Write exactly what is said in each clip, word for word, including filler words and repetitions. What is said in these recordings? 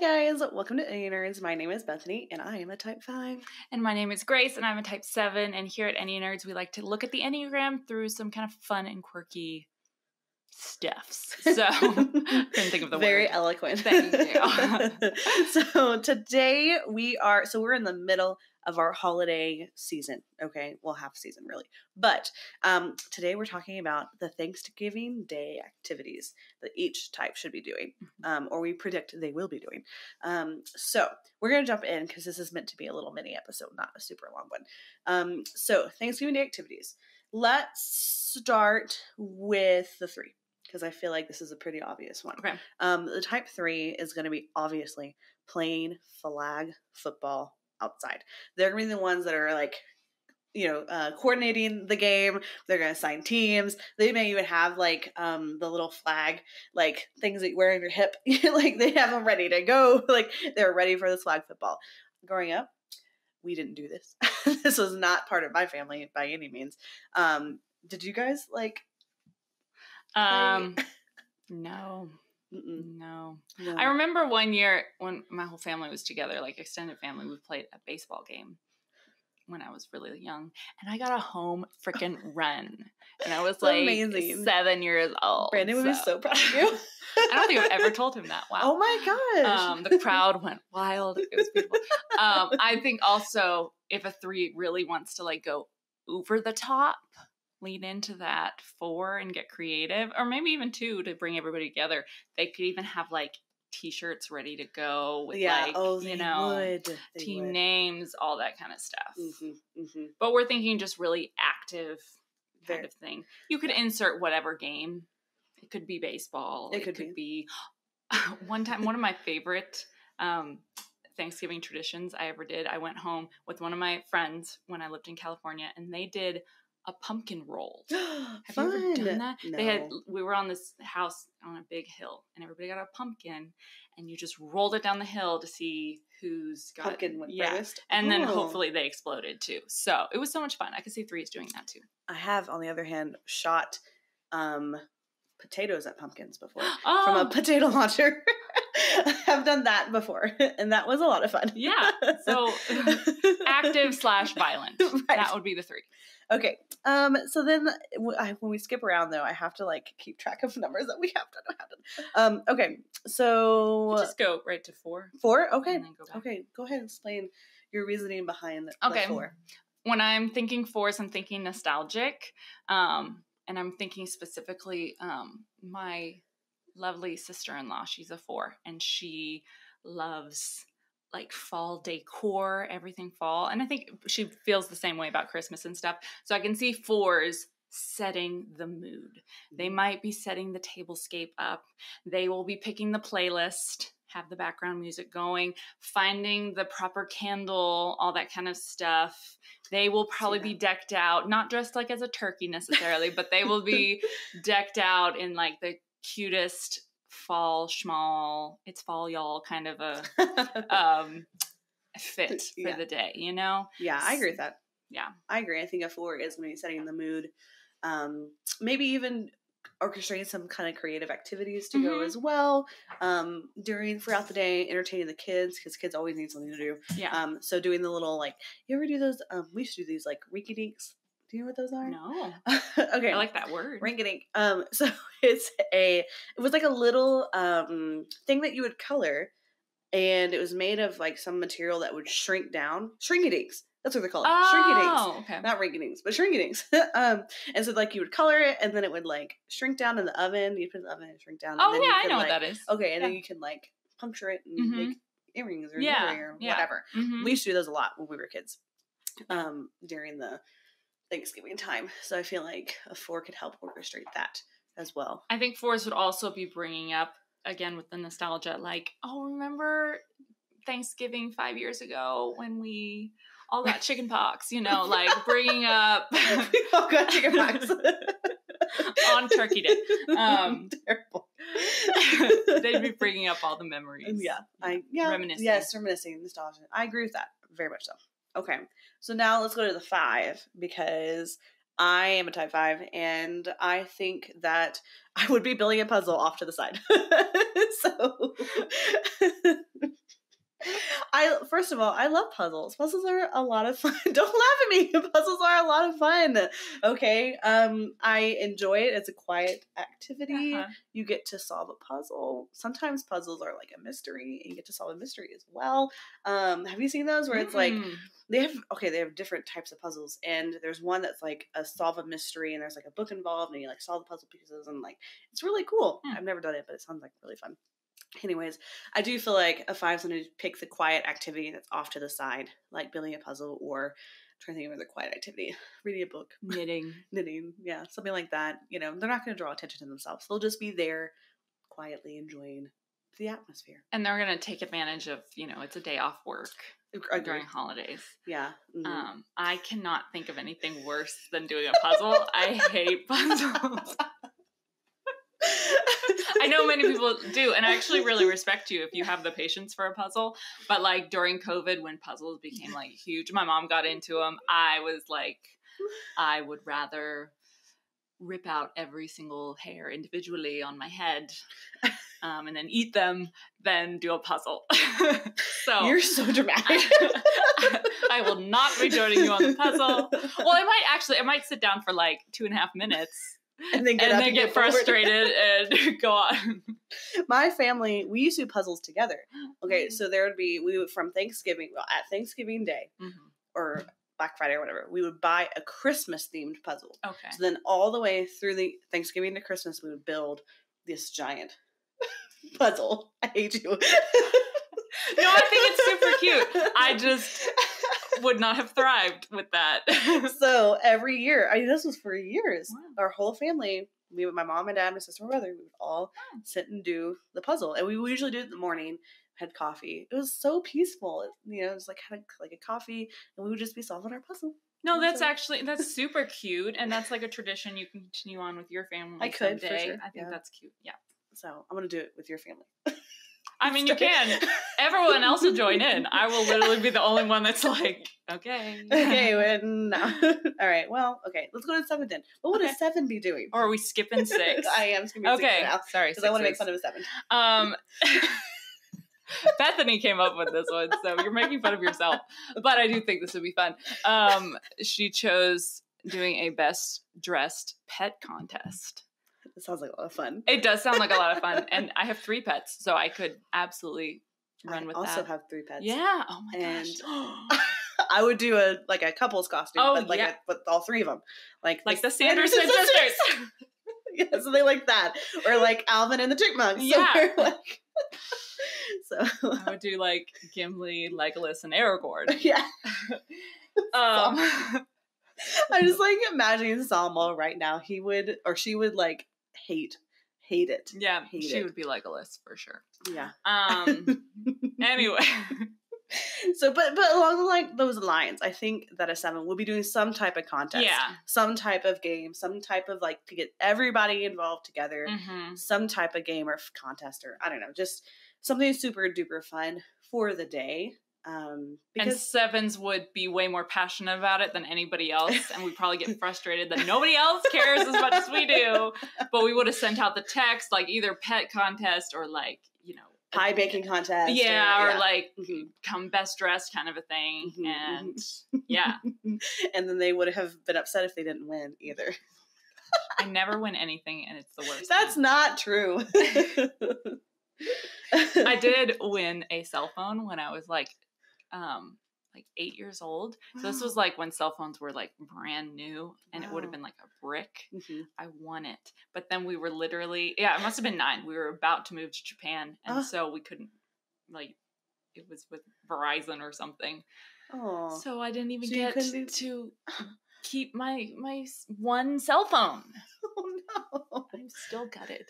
Hi guys, welcome to Any Nerds. My name is Bethany and I am a type five. And my name is Grace and I'm a type seven. And here at Any Nerds, we like to look at the Enneagram through some kind of fun and quirky stuffs. So I couldn't think of the Very word. Very eloquent. Thank you. So today we are, so we're in the middle of our holiday season. Okay. Well, half season really. But um, today we're talking about the Thanksgiving Day activities that each type should be doing, um, or we predict they will be doing. Um, so we're going to jump in because this is meant to be a little mini episode, not a super long one. Um, so Thanksgiving Day activities. Let's start with the three, because I feel like this is a pretty obvious one. Okay. Um, the type three is going to be obviously playing flag football outside. They're going to be the ones that are like, you know, uh, coordinating the game. They're going to assign teams. They may even have like um, the little flag, like things that you wear on your hip. Like they have them ready to go. Like they're ready for this flag football. Growing up, we didn't do this. This was not part of my family by any means. Um, did you guys like Um, no, no, no. I remember one year when my whole family was together, like extended family, we played a baseball game when I was really young and I got a home freaking run and I was like Amazing. seven years old. Brandon so. would be so proud of you. I don't think I've ever told him that. Wow. Oh my gosh. Um, the crowd went wild. It was beautiful. um, I think also if a three really wants to like go over the top, lean into that four and get creative, or maybe even two to bring everybody together. They could even have like t-shirts ready to go with yeah, like, oh, you know, team would. names, all that kind of stuff. Mm-hmm, mm-hmm. But we're thinking just really active kind Fair. of thing. You could insert whatever game. It could be baseball. It, it could, could be. be one time, one of my favorite um, Thanksgiving traditions I ever did. I went home with one of my friends when I lived in California and they did a pumpkin roll. Have Fun. you ever done that? No. They had, we were on this house on a big hill and everybody got a pumpkin and you just rolled it down the hill to see who's got pumpkin went yeah. first. And Ooh. then hopefully they exploded too. So it was so much fun. I could see threes doing that too. I have, on the other hand, shot um, potatoes at pumpkins before oh. from a potato launcher. I've done that before and that was a lot of fun. Yeah. So active slash violent. Right. That would be the three. Okay, um, so then I, when we skip around, though, I have to, like, keep track of numbers that we have to know how to. Um, okay, so we'll just go right to four. Four? Okay. And then go back. Okay, go ahead and explain your reasoning behind the, okay. the four. When I'm thinking fours, I'm thinking nostalgic, um, and I'm thinking specifically um, my lovely sister-in-law. She's a four, and she loves like fall decor, everything fall. And I think she feels the same way about Christmas and stuff. So I can see fours setting the mood. They might be setting the tablescape up. They will be picking the playlist, have the background music going, finding the proper candle, all that kind of stuff. They will probably be decked out, not dressed like as a turkey necessarily, but they will be decked out in like the cutest fall schmal, it's fall y'all kind of a um fit for yeah. the day, you know? Yeah, I agree with that. Yeah. I agree. I think a four is going to be setting the mood. Um maybe even orchestrating some kind of creative activities to mm-hmm. go as well. Um during throughout the day, entertaining the kids, because kids always need something to do. Yeah. Um so doing the little like you ever do those um we used to do these like rinky-dinks. Do you know what those are? No. Okay. I like that word. Rinky-dink. Um, so it's a, it was like a little um thing that you would color and it was made of like some material that would shrink down. Shrink-a-dinks. That's what they're called. Oh, Shrink-a-dinks. Okay. Not rinky-dinks, but shrink-a-dinks. um, and so like you would color it and then it would like shrink down in the oven. You'd put it in the oven and shrink down. And oh then yeah, you could, I know like, what that is. Okay. And yeah. then you can like puncture it and mm-hmm. make earrings or, yeah. or whatever. Yeah. Mm-hmm. We used to do those a lot when we were kids um, during the Thanksgiving time. So I feel like a four could help orchestrate that as well. I think fours would also be bringing up, again, with the nostalgia, like, oh, remember Thanksgiving five years ago when we all got chicken pox, you know, like bringing up. We all got chicken pox. On Turkey Day. Um, Terrible. They'd be bringing up all the memories. Yeah. I, yeah. Reminiscing. Yes, reminiscing, nostalgia. I agree with that. Very much so. Okay, so now let's go to the five because I am a type five, and I think that I would be building a puzzle off to the side. So I, first of all, I love puzzles. Puzzles are a lot of fun. Don't laugh at me. Puzzles are a lot of fun. Okay. Um, I enjoy it. It's a quiet activity. Uh-huh. You get to solve a puzzle. Sometimes puzzles are like a mystery, and you get to solve a mystery as well. Um, have you seen those where it's mm. like, they have, okay, they have different types of puzzles, and there's one that's like a solve a mystery, and there's like a book involved, and you like solve the puzzle pieces, and like, it's really cool. Mm. I've never done it, but it sounds like really fun. Anyways, I do feel like a five's going to pick the quiet activity that's off to the side, like building a puzzle, or I'm trying to think of another quiet activity, reading a book, knitting, knitting, yeah, something like that. You know, they're not going to draw attention to themselves. They'll just be there, quietly enjoying the atmosphere, and they're going to take advantage of, you know, it's a day off work Agreed. during holidays. Yeah, mm-hmm. um, I cannot think of anything worse than doing a puzzle. I hate puzzles. I know many people do, and I actually really respect you if you have the patience for a puzzle, but like during COVID when puzzles became like huge, my mom got into them, I was like, I would rather rip out every single hair individually on my head um, and then eat them than do a puzzle. So you're so dramatic. I, I, I will not be joining you on the puzzle. Well, I might actually, I might sit down for like two and a half minutes. And then get, and then get, get frustrated and go on. My family, we used to do puzzles together. Okay, so there would be, we would, from Thanksgiving, well, at Thanksgiving Day mm-hmm. or Black Friday or whatever, we would buy a Christmas-themed puzzle. Okay. So then all the way through the Thanksgiving to Christmas, we would build this giant puzzle. I hate you. No, I think it's super cute. I just... would not have thrived with that. So every year, I mean, this was for years. Wow. Our whole family, me, my mom and dad, my sister, my brother, we would all yeah. sit and do the puzzle, and we would usually do it in the morning. Had coffee. It was so peaceful. It, you know, it was like had a, like a coffee, and we would just be solving our puzzle. No, that's so. actually that's super cute, and that's like a tradition you can continue on with your family. I could someday. For sure. I think yeah. that's cute. Yeah. So I'm gonna do it with your family. I mean, you can. Everyone else will join in. I will literally be the only one that's like, okay. Okay, well, no. All right, well, okay. Let's go to seven then. What would okay. a seven be doing? Or are we skipping six? I am skipping okay. six now. Sorry, because I want to make fun of a seven. Um, Bethany came up with this one, so you're making fun of yourself. But I do think this would be fun. Um, she chose doing a best dressed pet contest. It sounds like a lot of fun. It does sound like a lot of fun. And I have three pets, so I could absolutely run I with that. I also have three pets. Yeah. Oh, my and gosh. I would do a like a couple's costume, oh, but like yeah. a, with all three of them. Like, like the, the Sanderson sisters. sisters. Yeah, something like that. Or like Alvin and the Chipmunks. Yeah. Like... so I would do like Gimli, Legolas, and Aragorn. Yeah. um, I'm just like imagining Salmo right now. He would, or she would like, Hate, hate it. Yeah, hate she it. would be Legolas for sure. Yeah. Um. Anyway, so but but along the, like those lines, I think that a seven will be doing some type of contest, yeah, some type of game, some type of like to get everybody involved together, mm-hmm. some type of game or contest or I don't know, just something super duper fun for the day. Um, because and sevens would be way more passionate about it than anybody else, and we probably get frustrated that nobody else cares as much as we do. But we would have sent out the text, like either pet contest or like you know pie baking contest, yeah, or, yeah. or like mm-hmm. come best dressed kind of a thing, mm-hmm. and mm-hmm. yeah. And then they would have been upset if they didn't win either. I never win anything, and it's the worst. That's thing. Not true. I did win a cell phone when I was like. um like eight years old. Wow. So this was like when cell phones were like brand new and wow. it would have been like a brick. Mm-hmm. I won it. But then we were literally yeah, it must have been nine. We were about to move to Japan and uh. so we couldn't like it was with Verizon or something. Oh. So I didn't even so get to, to keep my my one cell phone. Oh no. I'm still gutted.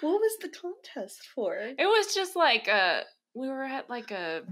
What was the contest for? It was just like a We were at like a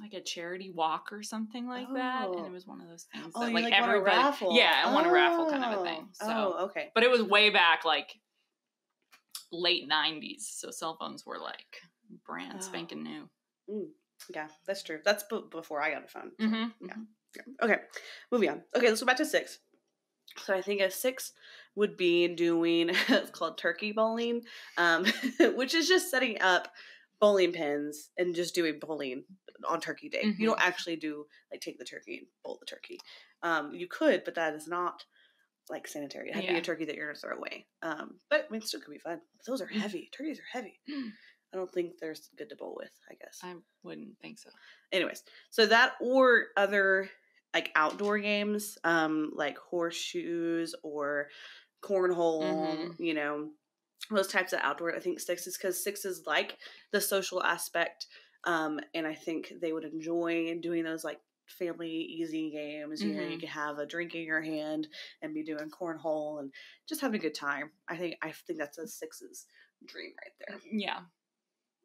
like a charity walk or something like oh. that, and it was one of those things. That oh, like, like everybody, won a raffle. yeah, I oh. won a raffle kind of a thing. So, oh, okay. But it was way back, like late nineties, so cell phones were like brand oh. spanking new. Mm. Yeah, that's true. That's b- before I got a phone. So, mm-hmm. Yeah, Okay, moving on. Okay, let's go back to six. So I think a six would be doing, it's called turkey bowling, um, which is just setting up bowling pins and just doing bowling on Turkey Day. Mm-hmm. You don't actually do, like, take the turkey and bowl the turkey. Um, you could, but that is not, like, sanitary. It had yeah. to be a turkey that you're going to throw away. Um, but, I mean, it still could be fun. Those are heavy. Turkeys are heavy. I don't think they're good to bowl with, I guess. I wouldn't think so. Anyways, so that or other... like outdoor games, um, like horseshoes or cornhole, mm-hmm. you know, those types of outdoor. I think six is because six is like the social aspect, um, and I think they would enjoy doing those like family easy games. You mm-hmm. know, you can have a drink in your hand and be doing cornhole and just having a good time. I think I think that's a six's dream right there. Yeah.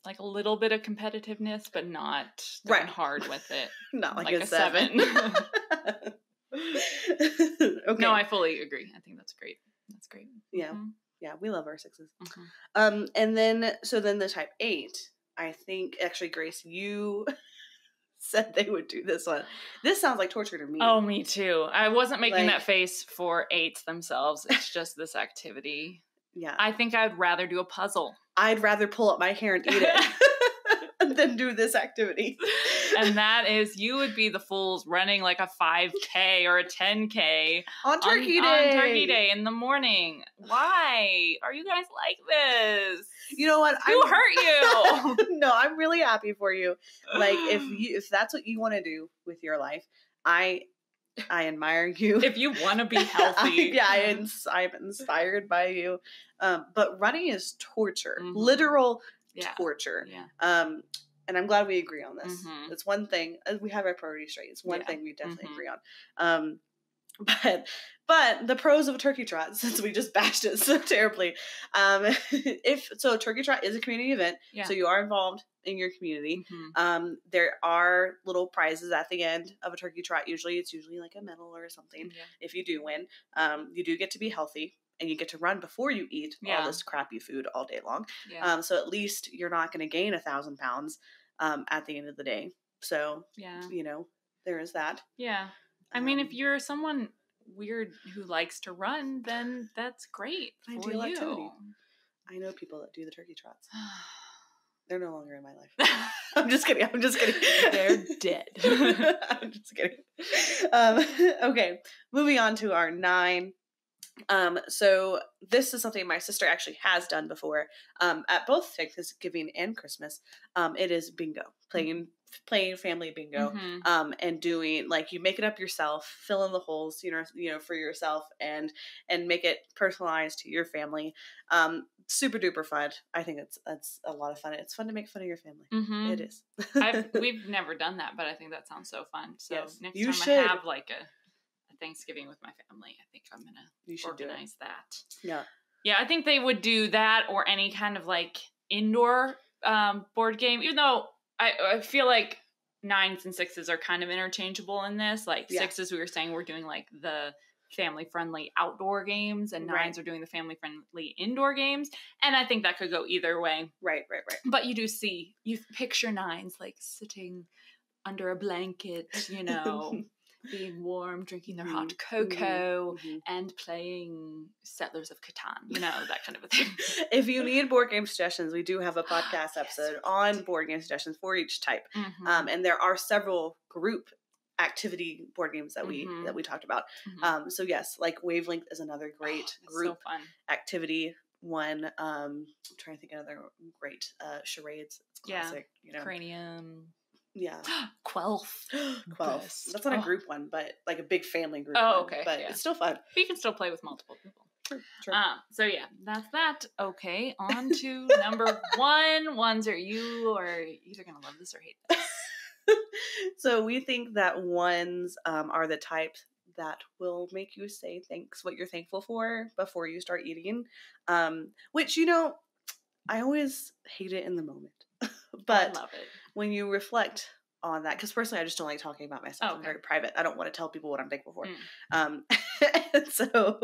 Like a little bit of competitiveness, but not going right. hard with it. Not like, like a, a seven. seven. Okay. No, I fully agree. I think that's great. That's great. Yeah. Mm-hmm. Yeah. We love our sixes. Mm-hmm. Um, and then, so then the type eight, I think, actually, Grace, you said they would do this one. This sounds like torture to me. Oh, me too. I wasn't making like, that face for eights themselves. It's just this activity. Yeah. I think I'd rather do a puzzle. I'd rather pull up my hair and eat it than do this activity. And that is, you would be the fools running like a five K or a ten K on Turkey on, Day. On Turkey Day in the morning. Why are you guys like this? You know what? Who hurt you? No, I'm really happy for you. Like if you, if that's what you want to do with your life, I. I admire you. If you want to be healthy. I, yeah, I ins- I'm inspired by you. Um, but running is torture. Mm-hmm. Literal yeah. torture. Yeah. Um, and I'm glad we agree on this. Mm-hmm. It's one thing. We have our priorities straight. It's one yeah. thing we definitely mm-hmm. agree on. Um, but but the pros of a turkey trot, since we just bashed it so terribly. Um, if so, a turkey trot is a community event. Yeah. So you are involved in your community. Mm-hmm. Um, there are little prizes at the end of a turkey trot. Usually it's usually like a medal or something. Yeah. If you do win, um, you do get to be healthy and you get to run before you eat yeah. all this crappy food all day long. Yeah. Um, so at least you're not going to gain a thousand pounds, um, at the end of the day. So, yeah. you know, there is that. Yeah. I um, mean, if you're someone weird who likes to run, then that's great for you. Activity. I know people that do the turkey trots. They're no longer in my life. I'm just kidding. I'm just kidding. They're dead. I'm just kidding. Um, okay. Moving on to our nine. Um, so this is something my sister actually has done before, um, at both Thanksgiving and Christmas. Um, it is bingo, playing, playing family bingo, mm-hmm. um, and doing like, you make it up yourself, fill in the holes, you know, you know, for yourself and, and make it personalized to your family. Um, super duper fun. I think it's, that's a lot of fun. It's fun to make fun of your family. Mm-hmm. It is. I've, we've never done that, but I think that sounds so fun. So yes, next you time should. I have like a. Thanksgiving with my family. I think I'm gonna organize that. Yeah, yeah. I think they would do that or any kind of like indoor um, board game. Even though I, I feel like nines and sixes are kind of interchangeable in this. Like yeah. sixes, we were saying we're doing like the family-friendly outdoor games, and nines right. are doing the family-friendly indoor games. And I think that could go either way. Right, right, right. But you do see you picture nines like sitting under a blanket, you know. Being warm, drinking their mm-hmm. hot cocoa, mm-hmm. and playing Settlers of Catan, you know, that kind of a thing. If you need board game suggestions, we do have a podcast yes, episode on board game suggestions for each type. Mm-hmm. Um, and there are several group activity board games that we mm-hmm. that we talked about. Mm-hmm. Um, so yes, like Wavelength is another great oh, group so activity. One, um, I'm trying to think of another great uh, charades. It's classic, yeah. you know, Cranium. Yeah. Quelf. Quelf. Best. That's not oh. a group one, but like a big family group oh, one. Okay. But yeah. it's still fun. But you can still play with multiple people. True. True. Um, so yeah, that's that. Okay, on to number one. Ones are you are either going to love this or hate this. So we think that ones um, are the types that will make you say thanks, what you're thankful for before you start eating. Um, which, you know, I always hate it in the moment. But I love it. When you reflect on that, because personally, I just don't like talking about myself. Oh, okay. I'm very private. I don't want to tell people what I'm thankful for. Mm. Um, so,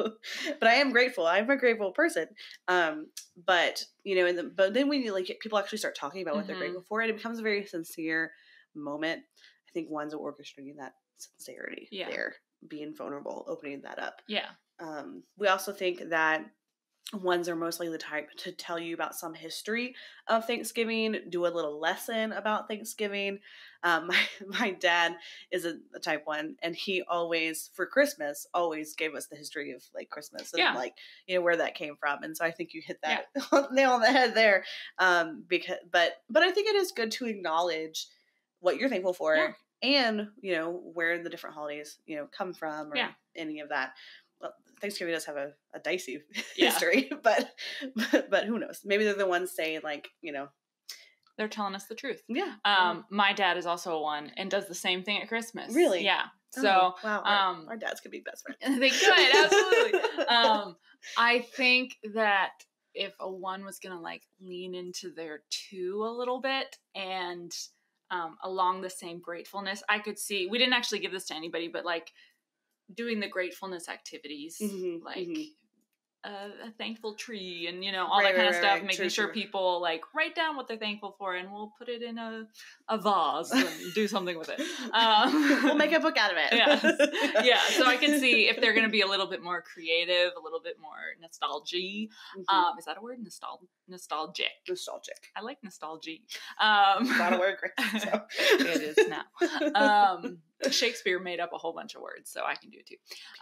but I am grateful. I'm a grateful person. Um, but you know, in the, but then when you like people actually start talking about what mm-hmm. they're grateful for, and it becomes a very sincere moment. I think ones are orchestrating that sincerity yeah. there, being vulnerable, opening that up. Yeah. Um, we also think that ones are mostly the type to tell you about some history of Thanksgiving, do a little lesson about Thanksgiving. Um, my, my dad is a, a type one, and he always, for Christmas, always gave us the history of like Christmas and yeah. like, you know, where that came from. And so I think you hit that yeah. nail on the head there. Um, because, but, but I think it is good to acknowledge what you're thankful for yeah. and, you know, where the different holidays, you know, come from or yeah. any of that. Thanksgiving does have a, a dicey yeah. history, but, but but who knows? Maybe they're the ones saying, like, you know. They're telling us the truth. Yeah. Um, my dad is also a one and does the same thing at Christmas. Really? Yeah. So. Oh, wow. Um, our, our dads could be best friends. They could, absolutely. um, I think that if a one was going to, like, lean into their two a little bit and um, along the same gratefulness, I could see. We didn't actually give this to anybody, but, like, doing the gratefulness activities, mm-hmm, like mm-hmm. a, a thankful tree and, you know, all right, that kind right, of stuff, right, making true, sure true. people like write down what they're thankful for and we'll put it in a, a vase and do something with it. Um, we'll make a book out of it. yeah. yeah. So I can see if they're going to be a little bit more creative, a little bit more nostalgy. Mm-hmm. Um, is that a word? Nostal- nostalgic. Nostalgic. I like nostalgy. Um, it's not a word. Great, so. It is now. Um, Shakespeare made up a whole bunch of words, so I can do it too.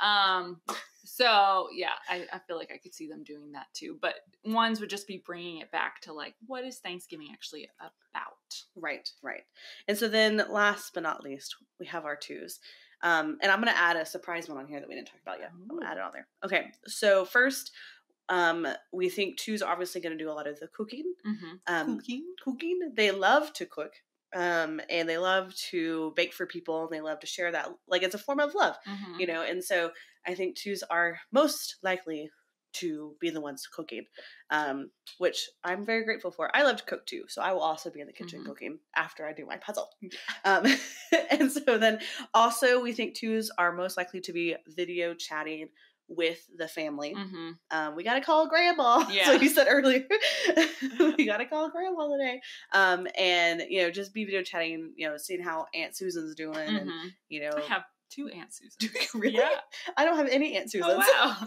Um, so yeah, I, I feel like I could see them doing that too. But ones would just be bringing it back to like, what is Thanksgiving actually about? Right, right. And so then last but not least, we have our twos. Um, and I'm going to add a surprise one on here that we didn't talk about yet. Ooh. I'm going to add it on there. Okay, so first, um, we think twos are obviously going to do a lot of the cooking. Mm-hmm. um, cooking. Cooking. They love to cook. Um, and they love to bake for people and they love to share that. Like it's a form of love, mm-hmm. you know? And so I think twos are most likely to be the ones cooking, um, which I'm very grateful for. I love to cook too. So I will also be in the kitchen mm-hmm. cooking after I do my puzzle. Um, and so then also we think twos are most likely to be video chatting with the family. Mm-hmm. Um, we got to call grandma. Yeah. So you said earlier, we got to call grandma today. Um, and, you know, just be video chatting, you know, seeing how Aunt Susan's doing. Mm-hmm. And, you know, I have two Aunt Susans. Really? Yeah. I don't have any Aunt Susans. Oh,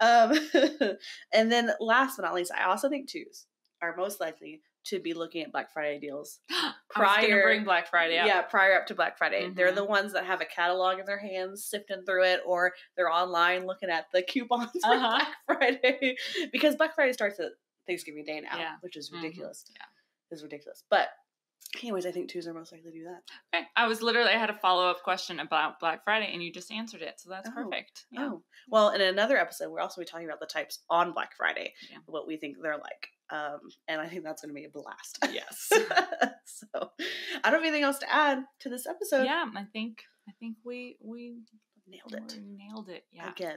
wow. um, and then last but not least, I also think twos are most likely to be looking at Black Friday deals prior. I was gonna bring Black Friday up. Yeah, prior up to Black Friday. Mm-hmm. They're the ones that have a catalog in their hands, sifting through it, or they're online looking at the coupons uh-huh. for Black Friday. Because Black Friday starts at Thanksgiving Day now, yeah. which is ridiculous. Mm-hmm. Yeah. It's ridiculous. But anyways, I think twos are most likely to do that. Okay. I was literally, I had a follow-up question about Black Friday and you just answered it. So that's oh, perfect. Yeah. Oh, well, in another episode, we'll also be talking about the types on Black Friday, yeah. what we think they're like. Um, and I think that's going to be a blast. Yes. So I don't have anything else to add to this episode. Yeah. I think, I think we, we nailed it. Nailed it. Yeah. Again.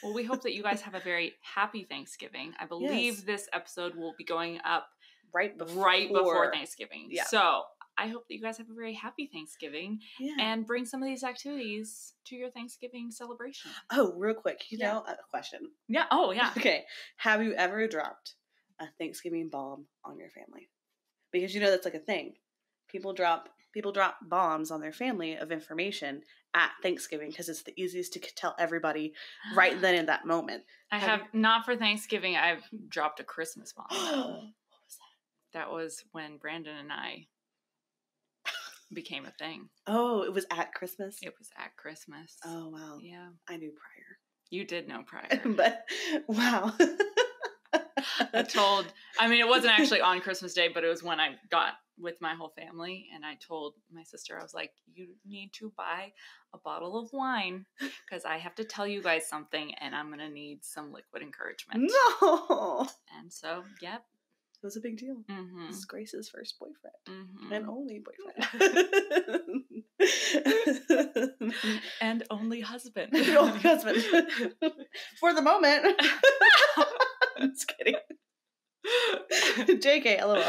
Well, we hope that you guys have a very happy Thanksgiving. I believe yes. this episode will be going up Right before. right before Thanksgiving. Yeah. So I hope that you guys have a very happy Thanksgiving yeah. and bring some of these activities to your Thanksgiving celebration. Oh, real quick, you yeah. know, a question. Yeah. Oh, yeah. Okay. Have you ever dropped a Thanksgiving bomb on your family? Because you know that's like a thing. People drop people drop bombs on their family of information at Thanksgiving because it's the easiest to tell everybody right then in that moment. I have, have you- not for Thanksgiving. I've dropped a Christmas bomb. That was when Brandon and I became a thing. Oh, it was at Christmas? It was at Christmas. Oh, wow. Yeah. I knew prior. You did know prior. But, wow. I told, I mean, it wasn't actually on Christmas Day, but it was when I got with my whole family. And I told my sister, I was like, you need to buy a bottle of wine because I have to tell you guys something and I'm going to need some liquid encouragement. No. And so, yep. It was a big deal. Mm-hmm. This is Grace's first boyfriend mm-hmm. and only boyfriend. And only husband. And only husband. For the moment. I'm just kidding. J K, lol.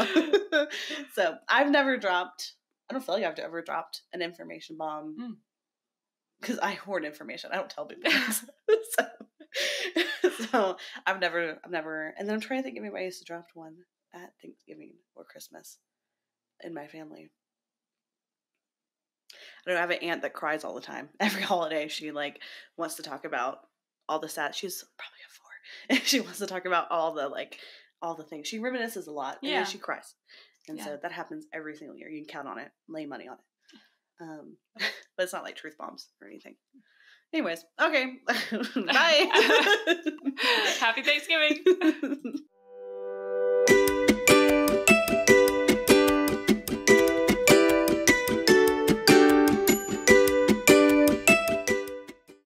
So I've never dropped, I don't feel like I've ever dropped an information bomb because mm. I hoard information. I don't tell people. so, so I've never, I've never, and then I'm trying to think of anybody who's dropped one at Thanksgiving or Christmas in my family. I don't know, I have an aunt that cries all the time. Every holiday, she like wants to talk about all the sad. She's probably a four. And she wants to talk about all the like all the things. She reminisces a lot, yeah. And then she cries. And yeah. So that happens every single year. You can count on it. Lay money on it. Um, but it's not like truth bombs or anything. Anyways, okay. Bye. Happy Thanksgiving.